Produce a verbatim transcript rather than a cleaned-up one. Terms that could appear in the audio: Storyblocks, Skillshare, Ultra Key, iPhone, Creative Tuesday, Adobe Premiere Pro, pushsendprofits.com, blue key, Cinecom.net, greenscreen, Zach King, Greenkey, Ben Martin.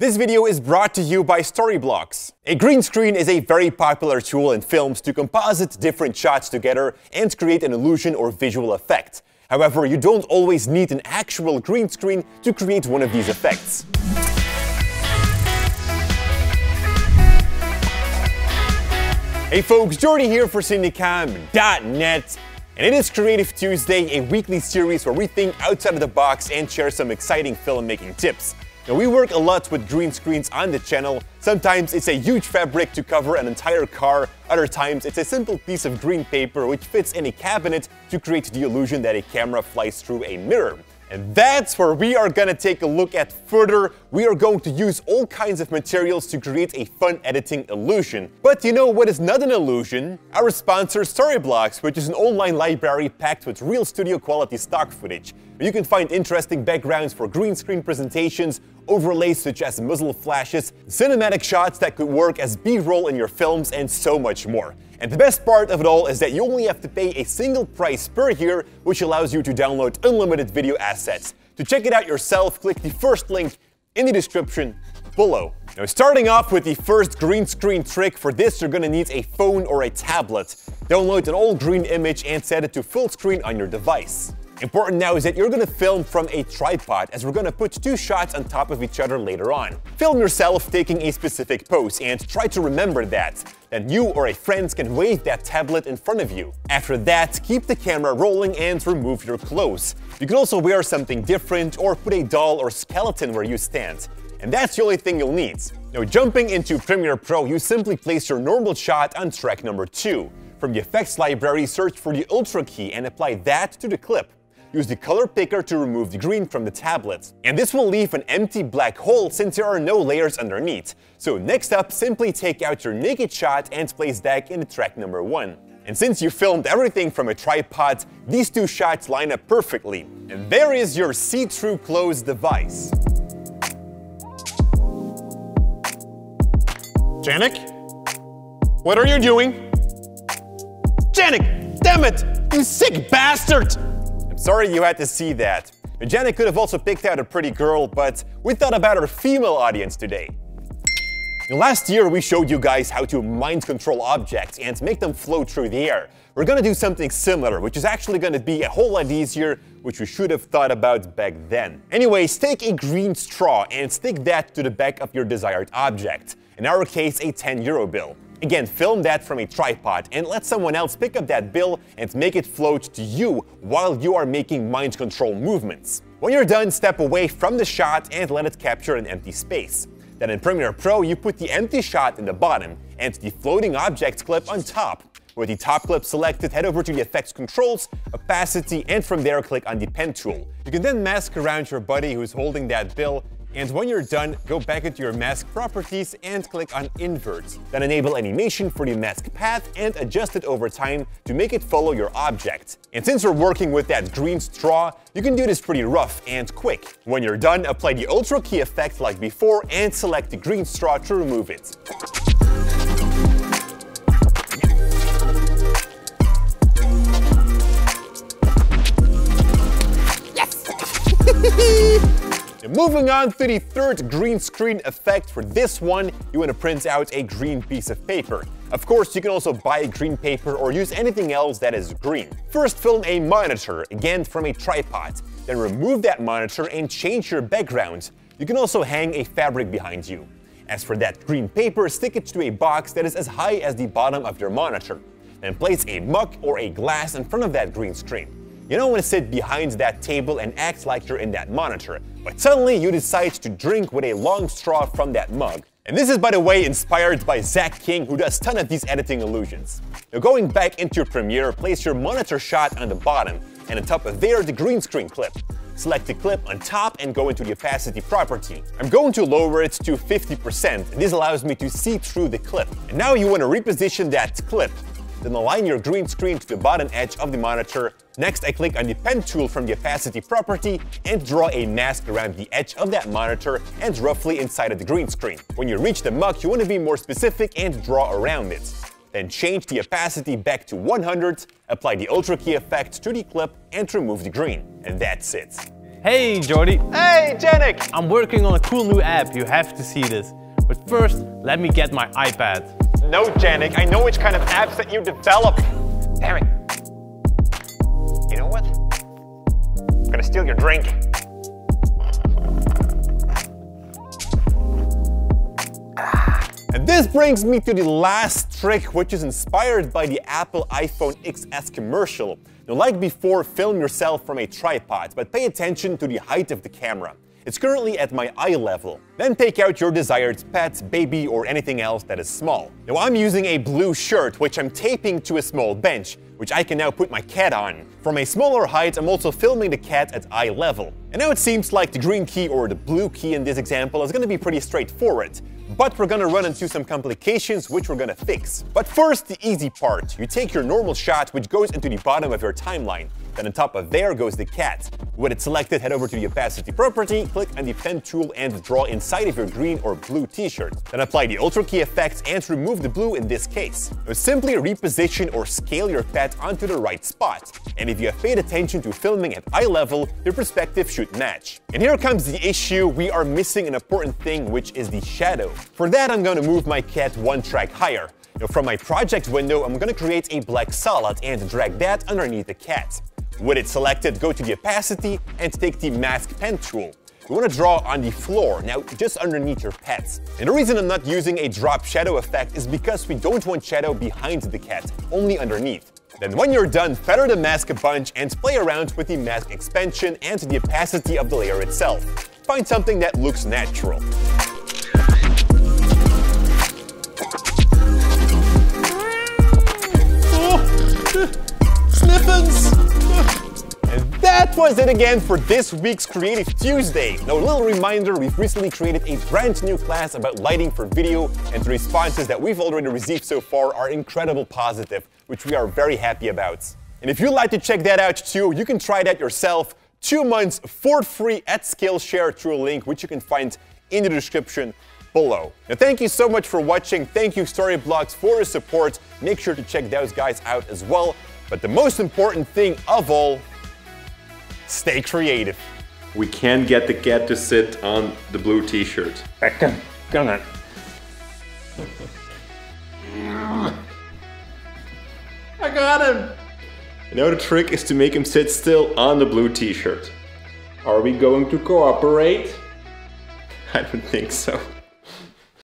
This video is brought to you by Storyblocks. A green screen is a very popular tool in films to composite different shots together and create an illusion or visual effect. However, you don't always need an actual green screen to create one of these effects. Hey folks, Jordy here for Cinecom dot net. And it is Creative Tuesday, a weekly series where we think outside of the box and share some exciting filmmaking tips. Now, we work a lot with green screens on the channel. Sometimes it's a huge fabric to cover an entire car, other times it's a simple piece of green paper which fits in a cabinet to create the illusion that a camera flies through a mirror. And that's where we are gonna take a look at further. We are going to use all kinds of materials to create a fun editing illusion. But you know what is not an illusion? Our sponsor Storyblocks, which is an online library packed with real studio quality stock footage. You can find interesting backgrounds for green screen presentations, overlays such as muzzle flashes, cinematic shots that could work as B-roll in your films, and so much more. And the best part of it all is that you only have to pay a single price per year, which allows you to download unlimited video assets. To check it out yourself, click the first link in the description below. Now, starting off with the first green screen trick. For this, you're gonna need a phone or a tablet. Download an all-green image and set it to full screen on your device. Important now is that you're gonna film from a tripod, as we're gonna put two shots on top of each other later on. Film yourself taking a specific pose and try to remember that. Then you or a friend can wave that tablet in front of you. After that, keep the camera rolling and remove your clothes. You can also wear something different or put a doll or skeleton where you stand. And that's the only thing you'll need. Now, jumping into Premiere Pro, you simply place your normal shot on track number two. From the effects library, search for the Ultra Key and apply that to the clip. Use the color picker to remove the green from the tablet. And this will leave an empty black hole since there are no layers underneath. So next up, simply take out your naked shot and place that in track number one. And since you filmed everything from a tripod, these two shots line up perfectly. And there is your see-through clothes device. Janik? What are you doing? Janik, damn it, you sick bastard! Sorry you had to see that. Janik could have also picked out a pretty girl, but we thought about our female audience today. Now, last year we showed you guys how to mind control objects and make them float through the air. We're gonna do something similar, which is actually gonna be a whole lot easier, which we should have thought about back then. Anyways, take a green straw and stick that to the back of your desired object. In our case, a ten euro bill. Again, film that from a tripod and let someone else pick up that bill and make it float to you while you are making mind control movements. When you're done, step away from the shot and let it capture an empty space. Then in Premiere Pro, you put the empty shot in the bottom and the floating object clip on top. With the top clip selected, head over to the effects controls, opacity, and from there click on the pen tool. You can then mask around your buddy who's holding that bill. And when you're done, go back into your mask properties and click on invert. Then enable animation for the mask path and adjust it over time to make it follow your object. And since we're working with that green straw, you can do this pretty rough and quick. When you're done, apply the Ultra Key effect like before and select the green straw to remove it. Yes! Moving on to the third green screen effect. For this one, you want to print out a green piece of paper. Of course, you can also buy green paper or use anything else that is green. First, film a monitor, again from a tripod. Then remove that monitor and change your background. You can also hang a fabric behind you. As for that green paper, stick it to a box that is as high as the bottom of your monitor. Then place a mug or a glass in front of that green screen. You don't want to sit behind that table and act like you're in that monitor, but suddenly you decide to drink with a long straw from that mug. And this is, by the way, inspired by Zach King, who does a ton of these editing illusions. Now, going back into Premiere, place your monitor shot on the bottom, and on top of there, the green screen clip. Select the clip on top and go into the opacity property. I'm going to lower it to fifty percent, and this allows me to see through the clip. And now you want to reposition that clip. Then align your green screen to the bottom edge of the monitor. Next, I click on the pen tool from the opacity property and draw a mask around the edge of that monitor and roughly inside of the green screen. When you reach the mug, you want to be more specific and draw around it. Then change the opacity back to one hundred, apply the Ultra Key effect to the clip and remove the green. And that's it. Hey Jordy. Hey Janik. I'm working on a cool new app, you have to see this. But first, let me get my iPad. No Janik, I know which kind of apps that you develop. Damn it. You know what? I'm gonna steal your drink. And this brings me to the last trick, which is inspired by the Apple iPhone X S commercial. Now, like before, film yourself from a tripod, but pay attention to the height of the camera. It's currently at my eye level. Then take out your desired pet, baby, or anything else that is small. Now, I'm using a blue shirt, which I'm taping to a small bench, which I can now put my cat on. From a smaller height, I'm also filming the cat at eye level. And now it seems like the green key or the blue key in this example is gonna be pretty straightforward. But we're gonna run into some complications which we're gonna fix. But first, the easy part. You take your normal shot, which goes into the bottom of your timeline. Then on top of there goes the cat. With it selected, head over to the opacity property, click on the pen tool and draw inside of your green or blue t-shirt. Then apply the Ultra Key effect and remove the blue in this case. Now simply reposition or scale your pet onto the right spot. And if you have paid attention to filming at eye level, your perspective should match. And here comes the issue, we are missing an important thing, which is the shadow. For that, I'm gonna move my cat one track higher. Now from my project window, I'm gonna create a black solid and drag that underneath the cat. With it selected, go to the opacity and take the mask pen tool. We wanna draw on the floor, now just underneath your pets. And the reason I'm not using a drop shadow effect is because we don't want shadow behind the cat, only underneath. Then when you're done, feather the mask a bunch and play around with the mask expansion and the opacity of the layer itself. Find something that looks natural. And that was it again for this week's Creative Tuesday. Now, a little reminder, we've recently created a brand new class about lighting for video, and the responses that we've already received so far are incredibly positive, which we are very happy about. And if you'd like to check that out too, you can try that yourself, two months for free at Skillshare through a link which you can find in the description below. Now, thank you so much for watching. Thank you, Storyblocks, for your support. Make sure to check those guys out as well. But the most important thing of all, stay creative. We can get the cat to sit on the blue t-shirt. Back down. Come on. I got him. Another trick is to make him sit still on the blue t-shirt. Are we going to cooperate? I don't think so.